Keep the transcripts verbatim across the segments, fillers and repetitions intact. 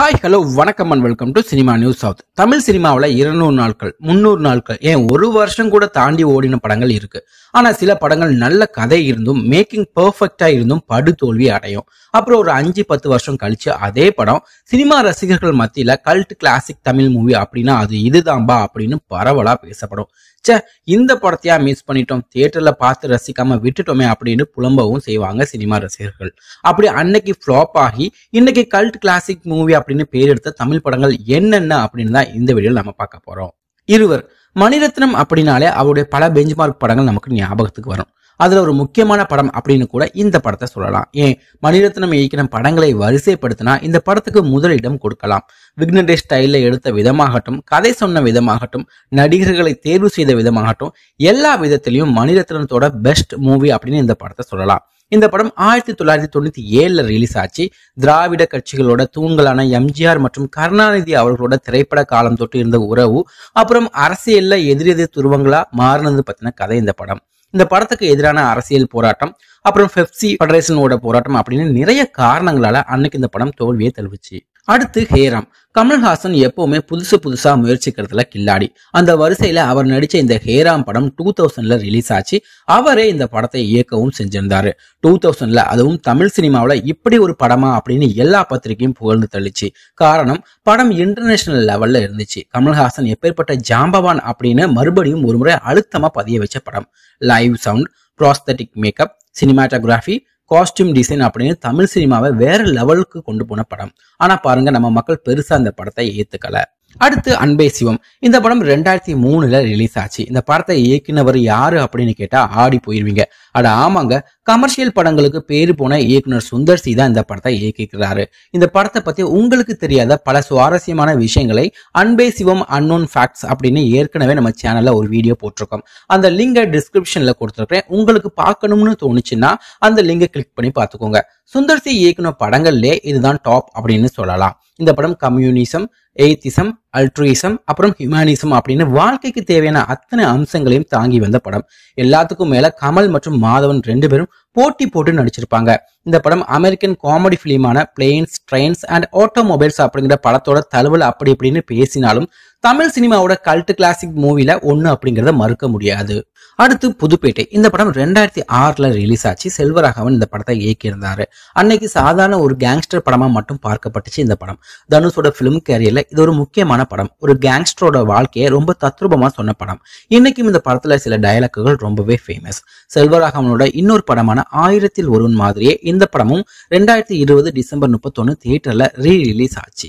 Hi, hello, vanakkam and welcome to CinemaNews South. Tamil cinema vala two hundred நாட்கள் three hundred நாட்கள் ஏன் ஒரு வருஷம் கூட தாண்டி ஓடின படங்கள் இருக்கு. ஆனா சில படங்கள் நல்ல கதை இருந்தும் மேக்கிங் பெர்ஃபெக்ட்டா இருந்தும் படு தோல்வி அடையும். அப்புறம் ஒரு five ten வருஷம் கழிச்சு அதே படம் சினிமா ரசிகர்கள் மத்தியில கல்ட் கிளாசிக் தமிழ் மூவி அப்படினா அது இதுதான்பா அப்படினு பரவலா பேசப்படும். சே இந்த படத்தையா மிஸ் பண்ணிட்டோம் தியேட்டர்ல பார்த்து ரசிக்காம விட்டுட்டோமே அப்படினு புலம்பவும் செய்வாங்க சினிமா ரசிகர்கள். அப்படி அன்னைக்கு ஃப்ளாப் ஆகி இன்னைக்கு கல்ட் கிளாசிக் மூவி அப்படினு பேர் எடுத்த தமிழ் படங்கள் என்னென்ன அப்படினு தான் இந்த வீடியோல நாம பார்க்க போறோம். இருவர் மணி ரத்னம் அப்படினாலே அவருடைய பல பெஞ்ச்மார்க் படங்கள் நமக்கு ஞாபகத்துக்கு வரும். அதுல ஒரு முக்கியமான படம் அப்படினு கூட இந்த படத்தை சொல்லலாம். ஏன் மணி ரத்னம் இயக்கின படங்களை வரிசைப்படுத்தினா இந்த படத்துக்கு முதலிடம் கொடுக்கலாம். விக்னடே ஸ்டைல்ல எடுத்த விதமாகட்டும், கதை சொன்ன விதமாகட்டும், நடிகர்களை தேர்வு செய்த விதமாகட்டும், எல்லா விதத்திலையும் மணி ரத்னத்தோட பெஸ்ட் மூவி அப்படினு இந்த படத்தை சொல்லலாம். இந்த படம் ஆயிரத்தி தொள்ளாயிரத்தி தொண்ணூத்தி ஏழுல ரிலீஸ் ஆச்சு. திராவிட கட்சிகளோட தூண்களான எம்ஜிஆர் மற்றும் கருணாநிதி அவர்களோட திரைப்பட காலம் தொட்டு இருந்த உறவு, அப்புறம் அரசியல்ல எதிரெதிர் துருவங்களா மாறினது பத்தின கதை இந்த படம். இந்த படத்துக்கு எதிரான அரசியல் போராட்டம், அப்புறம் பெப்சி ஃபெடரேஷனோட போராட்டம் அப்படின்னு நிறைய காரணங்களால அன்னைக்கு இந்த படம் தோல்வியை தழுவுச்சு. அடுத்து ஹேராம். கமல் ஹாசன் எப்பவுமே புதுசு புதுசா முயற்சிக்கிறதுல கில்லாடி. அந்த வரிசையில அவர் நடிச்ச இந்த ஹேராம் படம் டூ தௌசண்ட்ல ரிலீஸ் ஆச்சு. அவரே இந்த படத்தை இயக்கவும் செஞ்சிருந்தாரு. டூ தௌசண்ட்ல அதுவும் தமிழ் சினிமாவில இப்படி ஒரு படமா அப்படின்னு எல்லா பத்திரிகையும் புகழ்ந்து தள்ளிச்சு. காரணம், படம் இன்டர்நேஷனல் லெவல்ல இருந்துச்சு. கமல்ஹாசன் எப்பேற்பட்ட ஜாம்பவான் அப்படின்னு மறுபடியும் ஒருமுறை அழுத்தமா பதிய வச்ச படம். Live sound, prosthetic makeup, cinematography, costume design அப்படின்னு தமிழ் சினிமாவை வேற லெவலுக்கு கொண்டு போன படம். ஆனா பாருங்க, நம்ம மக்கள் பெருசா அந்த படத்தை ஏத்துக்கல. அடுத்து அன்பே சிவம். இந்த படம் ரெண்டாயிரத்தி மூணுல ரிலீஸ் ஆச்சு. இந்த படத்தை இயக்குனவர் யாரு அப்படின்னு கேட்டா ஆடி போயிருவீங்க. அட ஆமாங்க, கமர்ஷியல் படங்களுக்கு பேரு போன இயக்குனர் சுந்தர் சி தான் இந்த படத்தை இயக்கிக்கிறாரு. இந்த படத்தை பத்தி உங்களுக்கு தெரியாத பல சுவாரஸ்யமான விஷயங்களை அன்பே சிவம் அன்னோன் ஃபேக்ட்ஸ் அப்படின்னு ஏற்கனவே நம்ம சேனல்ல ஒரு வீடியோ போட்டிருக்கோம். அந்த லிங்கை டிஸ்கிரிப்ஷன்ல கொடுத்துருக்கேன். உங்களுக்கு பார்க்கணும்னு தோணுச்சுன்னா அந்த லிங்கை கிளிக் பண்ணி பார்த்துக்கோங்க. சுந்தர் சி இயக்குன படங்கள்லே இதுதான் டாப் அப்படின்னு சொல்லலாம். இந்த படம் கம்யூனிசம், எய்த்திசம், அல்ட்ரூயிசம், அப்புறம் ஹியூமனிசம் அப்படின்னு வாழ்க்கைக்கு தேவையான அத்தனை அம்சங்களையும் தாங்கி வந்த படம். எல்லாத்துக்கும் மேல கமல் மற்றும் மாதவன் ரெண்டு பேரும் போட்டி போட்டு நடிச்சிருப்பாங்க. இந்த படம் அமெரிக்கன் காமெடி பிலிமான பிளேன்ஸ், ட்ரெயின்ஸ் அண்ட் ஆட்டோமொபைல்ஸ் அப்படிங்கிற படத்தோட தழுவல் அப்படி இப்படின்னு பேசினாலும் தமிழ் சினிமாவோட கல்ட் கிளாசிக் மூவில ஒன்னு அப்படிங்கறத மறுக்க முடியாது. அடுத்து புதுப்பேட்டை. இந்த படம் ரெண்டாயிரத்தி ஆறுல ரிலீஸ் ஆச்சு. செல்வராகவன் இந்த படத்தை இயக்கியிருந்தாரு. அன்னைக்கு சாதாரண ஒரு கேங்ஸ்டர் படமா மட்டும் பார்க்கப்பட்டுச்சு இந்த படம். தனுஷோட பிலிம் கேரியர்ல இது ஒரு முக்கியமான படம். ஒரு கேங்ஸ்டரோட வாழ்க்கையை ரொம்ப தத்ரூபமா சொன்ன படம். இன்னைக்கும் இந்த படத்துல சில டயலாக்குகள் ரொம்பவே ஃபேமஸ். செல்வராகவனோட இன்னொரு படமான ஆயிரத்தில் ஒருவன் மாதிரியே இந்த படமும் ரெண்டாயிரத்தி இருபது டிசம்பர் முப்பத்தி ஒன்னு தியேட்டர்ல ரீ ரிலீஸ் ஆச்சு.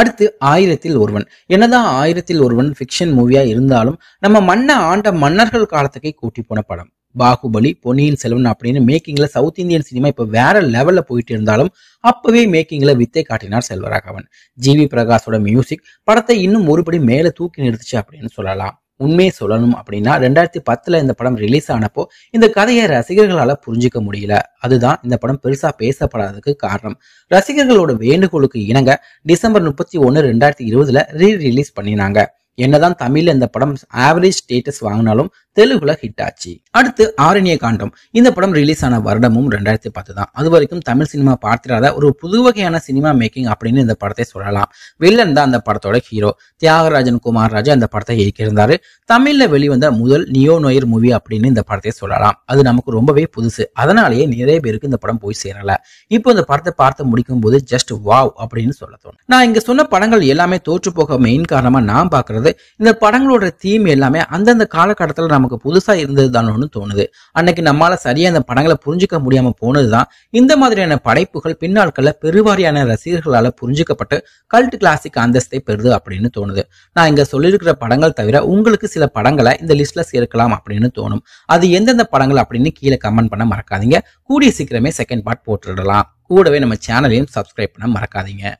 அடுத்து ஆயிரத்தில் ஒருவன். என்னதான் ஆயிரத்தில் ஒருவன் ஃபிக்ஷன் மூவியா இருந்தாலும் நம்ம மன்ன ஆண்ட மன்னர்கள் காலத்துக்கே கூட்டி போன படம். பாகுபலி, பொன்னியின் செல்வன் அப்படின்னு மேக்கிங்ல சவுத் இந்தியன் சினிமா இப்ப வேற லெவல்ல போயிட்டு இருந்தாலும் அப்பவே மேக்கிங்ல வித்தை காட்டினார் செல்வராகவன். ஜிவி பிரகாஷோட மியூசிக் படத்தை இன்னும் ஒருபடி மேல தூக்கி நிறுத்துச்சு அப்படின்னு சொல்லலாம். உண்மையை சொல்லணும் அப்படின்னா ரெண்டாயிரத்தி பத்துல இந்த படம் ரிலீஸ் ஆனப்போ இந்த கதையை ரசிகர்களால புரிஞ்சிக்க முடியல. அதுதான் இந்த படம் பெருசா பேசப்படாததுக்கு காரணம். ரசிகர்களோட வேண்டுகோளுக்கு இணங்க டிசம்பர் முப்பத்தி ஒன்னு ரெண்டாயிரத்தி இருபதுல ரீ ரிலீஸ் பண்ணினாங்க. என்னதான் தமிழ்ல இந்த படம் ஆவரேஜ் ஸ்டேட்டஸ் வாங்கினாலும் தெலுங்குல ஹிட் ஆச்சு. அடுத்து ஆரண்ய காண்டம். இந்த படம் ரிலீஸ் ஆன வருடமும் ரெண்டாயிரத்தி பத்து தான். அது வரைக்கும் தமிழ் சினிமா பார்த்திராத ஒரு புது வகையான சினிமா மேக்கிங் அப்படின்னு இந்த படத்தை சொல்லலாம். வில்லன் தான் அந்த படத்தோட ஹீரோ. தியாகராஜன் குமார் ராஜா அந்த படத்தை இயக்கியிருந்தாரு. தமிழ்ல வெளிவந்த முதல் நியோ நோயர் மூவி அப்படின்னு இந்த படத்தை சொல்லலாம். அது நமக்கு ரொம்பவே புதுசு. அதனாலேயே நிறைய பேருக்கு இந்த படம் போய் சேரல. இப்போ இந்த படத்தை பார்த்து முடிக்கும் போது ஜஸ்ட் வாவ் அப்படின்னு சொல்ல தோணும். நான் இங்க சொன்ன படங்கள் எல்லாமே தோற்று போக மெயின் காரணமா நான் பாக்குறது இந்த படங்களோட தீம் எல்லாமே அந்தந்த காலகட்டத்துல நமக்கு புதுசா இருந்ததுதானு தோணுது. அன்னைக்கு நம்மளால சரியா இந்த படங்களை புரிஞ்சுக்க முடியாம போனதுதான் இந்த மாதிரியான படைப்புகள் பின்னாட்கள்ல பெருவாரியான ரசிகர்களால புரிஞ்சுக்கப்பட்டு கல்ட் கிளாசிக் அந்தஸ்தை பெறுது அப்படின்னு தோணுது. நான் இங்க சொல்லியிருக்கிற படங்கள் தவிர உங்களுக்கு சில படங்களை இந்த லிஸ்ட்ல சேர்க்கலாம் அப்படின்னு தோணும். அது எந்தெந்த படங்கள் அப்படின்னு கீழே கமெண்ட் பண்ண மறக்காதீங்க. கூடிய சீக்கிரமே செகண்ட் பார்ட் போட்டுடலாம். கூடவே நம்ம சேனலையும் சப்ஸ்கிரைப் பண்ண மறக்காதீங்க.